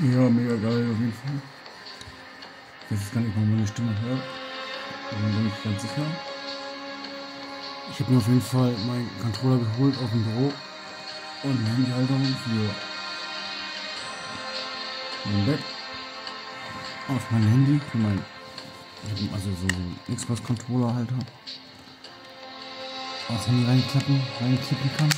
Ja, mega geil auf jeden Fall. Ich weiß gar nicht, warum meine Stimme hört. Ich bin nicht ganz sicher. Ich habe mir auf jeden Fall meinen Controller geholt auf dem Büro und die Handyhalterung für mein Bett auf mein Handy, für mein, also so einen Xbox-Controller-Halter aufs Handy reinklippen kann.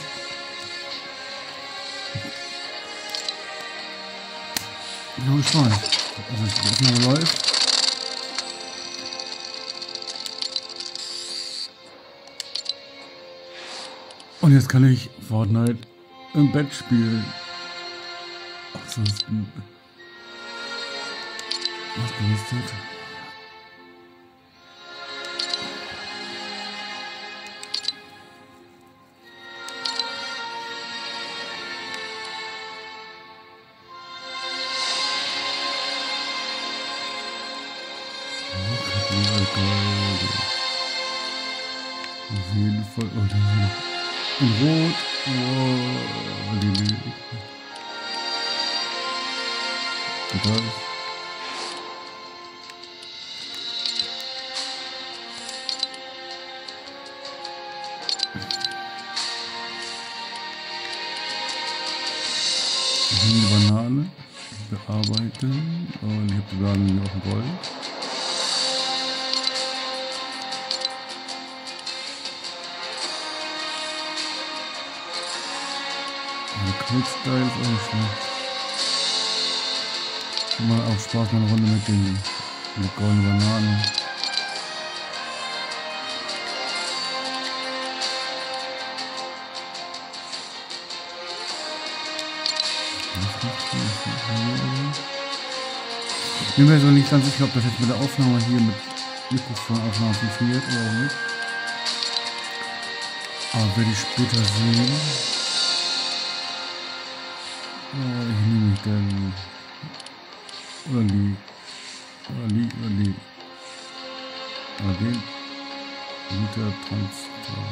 Ich bin gespannt. Also das erstmal läuft. Und jetzt kann ich Fortnite im Bett spielen. Ansonsten. Was gelistet? Auf jeden Fall. Oh, da ist noch. In Rot. Oh, Baby. Total. Die Banane bearbeiten. Und ich habe die Banane auf dem Gold. Kurzteil ist auch nicht schlecht. Schon mal auch Spaß mal eine Runde mit den goldenen Bananen. Ich bin mir so nicht ganz sicher, ob das jetzt mit der Aufnahme hier mit Mikrofonaufnahme funktioniert oder nicht. Aber werde ich später sehen. Ich nehme mich dann oder den Liter Transfer.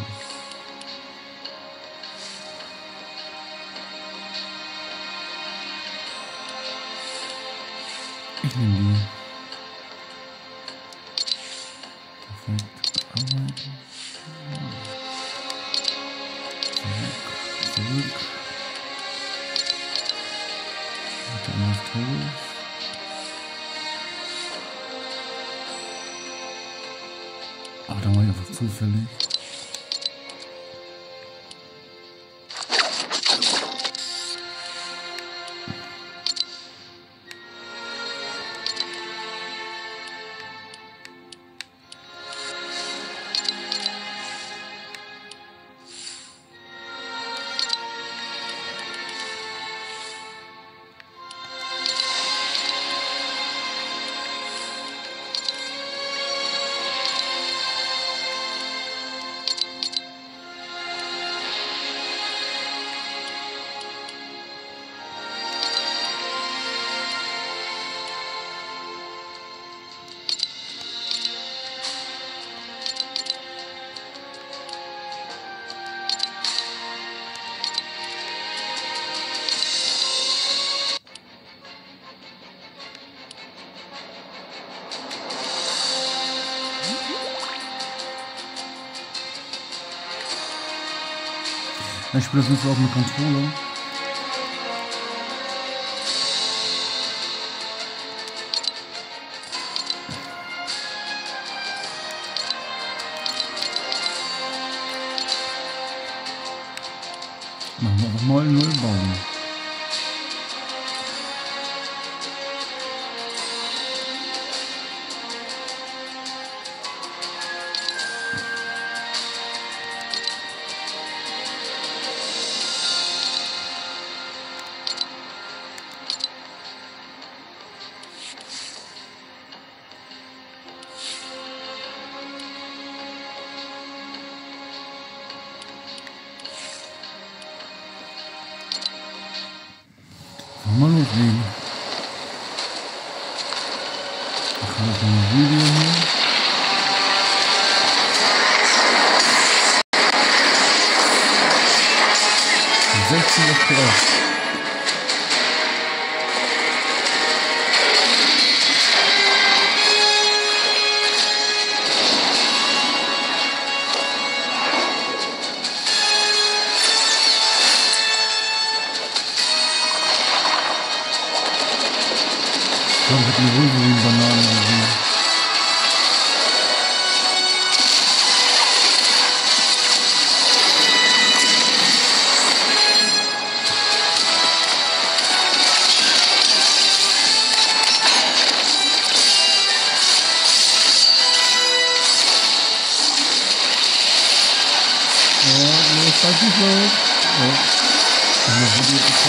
Ich nehme die. Perfekt. Arbeiten. Zurück. Ach, da war ich einfach zufällig. Ich spiele das jetzt auch mit Controller. Machen wir einfach mal 0 bauen. Mal loslegen. Ich kann noch ein Video hier. Und 16 FPS. glaube, ich habe eine Wolverine-Banane gesehen. Ranked machen wir. Ranked machen wir natürlich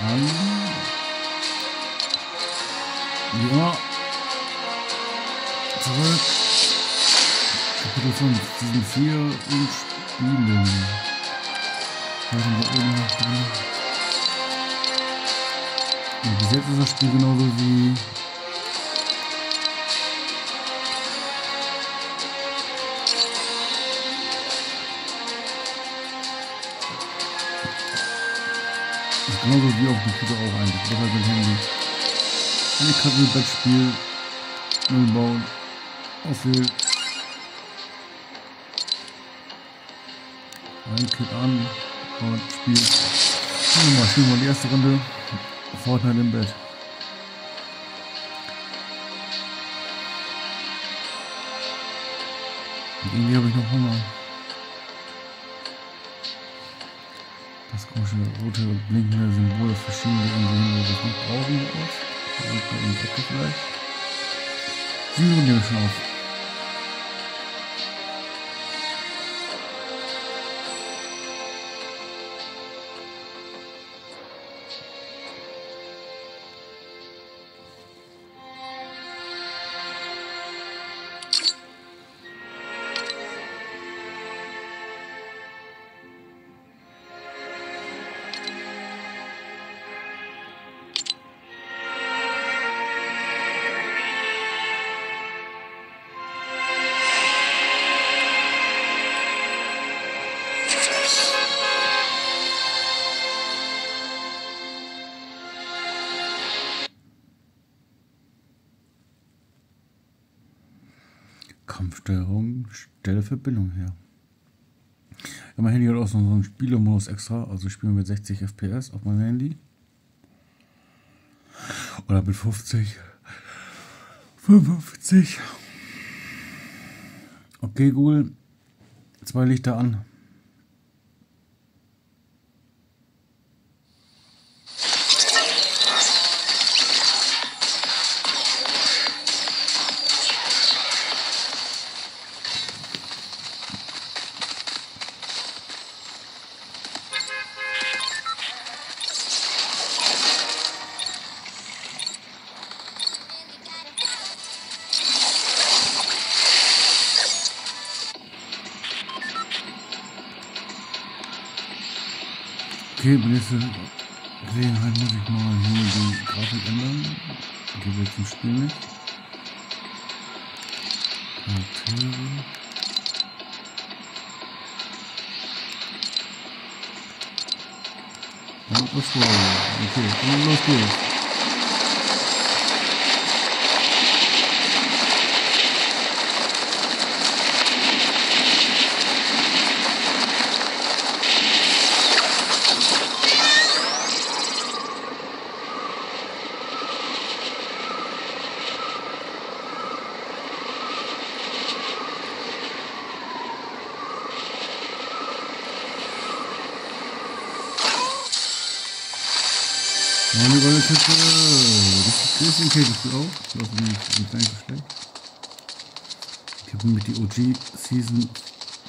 an. Ja. Zurück. Kapitel 5. Season 4 und Spielen. Was haben wir oben noch drin? Und bis jetzt ist das Spiel genauso wie. Genauso wie auf dem Computer auch eigentlich, das heißt mit Handy. Eine Kabelbettspiel, Müll bauen, aufheben. Ein Kit an und Spiel. Spielen wir mal die erste Runde. Fortnite im Bett. Und irgendwie habe ich noch Hunger. Das komische rote blinkende Symbol verschiedene Inseln, die das nicht brauchen wir aus. In der Ecke vielleicht. Sie suchen ja schon auf. Kampfsteuerung, stelle Verbindung her. Ja, mein Handy hat auch so einen Spielemodus extra, also spielen wir mit 60 FPS auf meinem Handy. Oder mit 50. 55. Okay, Google. 2 Lichter an. Okay, bei nächster Gelegenheit muss ich mal hier die Grafik ändern. Geht jetzt zum Spiel nicht. Charaktere. Und das war's. Okay, dann los geht's. Okay, das geht auch. Ich habe mich eingesteckt. Ich habe nämlich die OG-Season,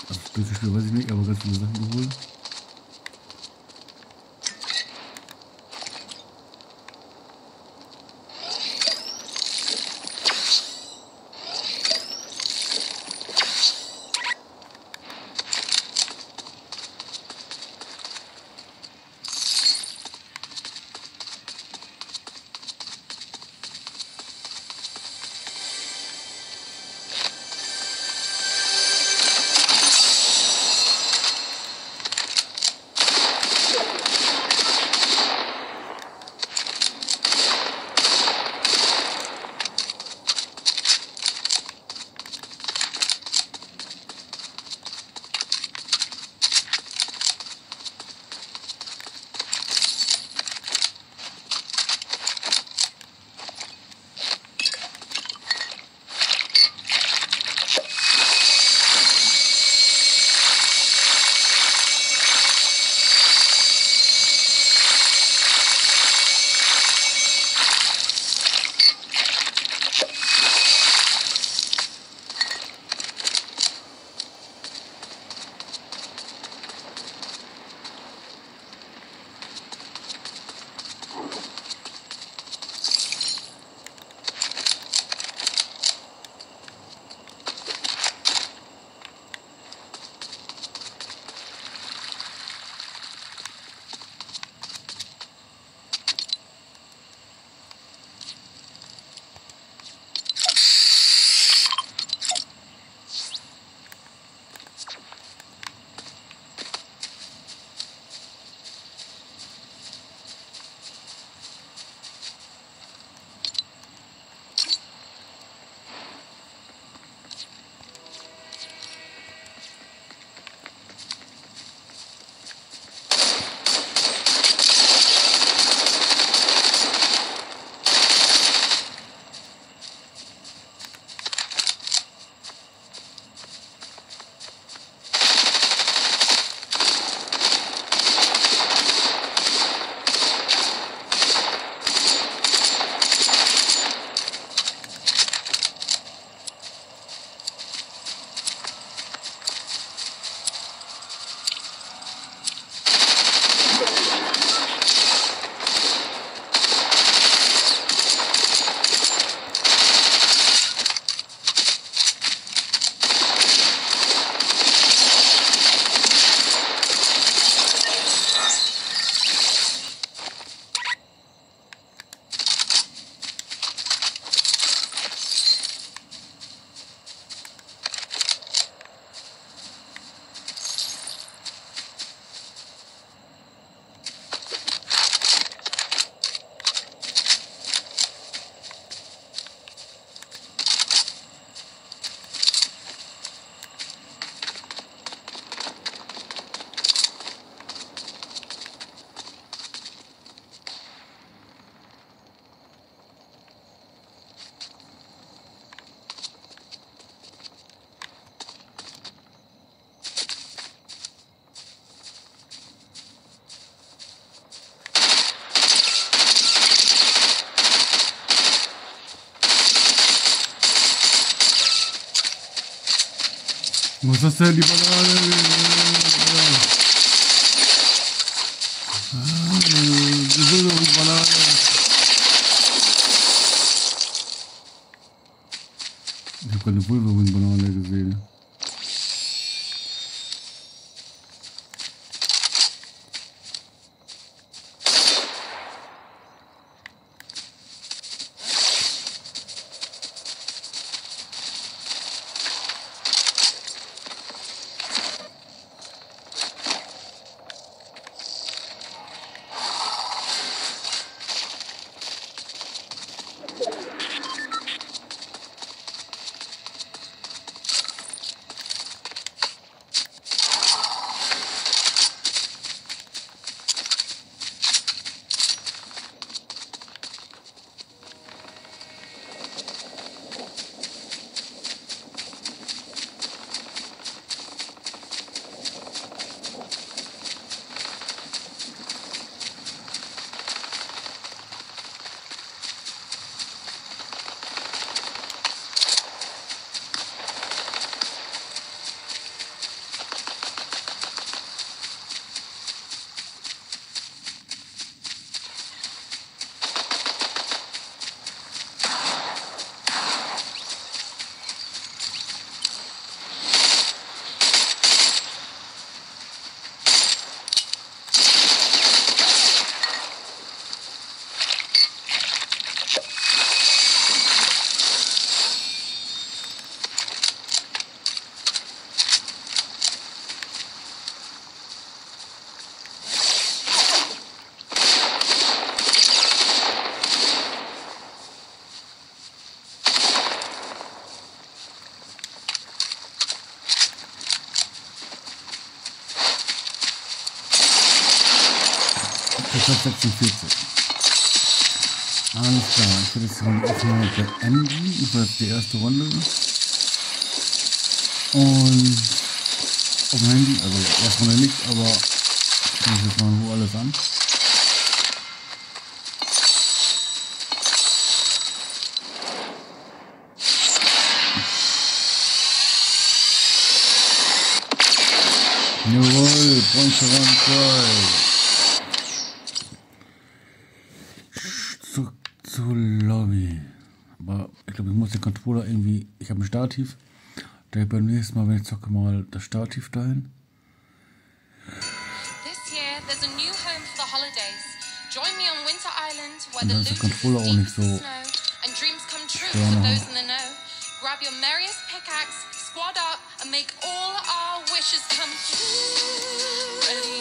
also durchgespielt, weiß ich nicht, aber ganz viele Sachen geholt. Muss das denn die Banane? Banane. Ich habe keine Wolverine-Banane gesehen. Ich habe 46. Alles klar, ich werde jetzt die Aufnahme beenden. Das war jetzt die erste Runde. Und auf dem Handy, also erst Runde nicht, aber ich nehme jetzt mal in Ruhe alles an. Jawohl, Bronze Rang 2. Zur Lobby. Aber ich glaube, ich muss den Controller irgendwie. Ich habe ein Stativ. Da beim nächsten Mal, wenn ich zocke, mal das Stativ dahin. Und dann ist der Controller auch nicht so. Genau.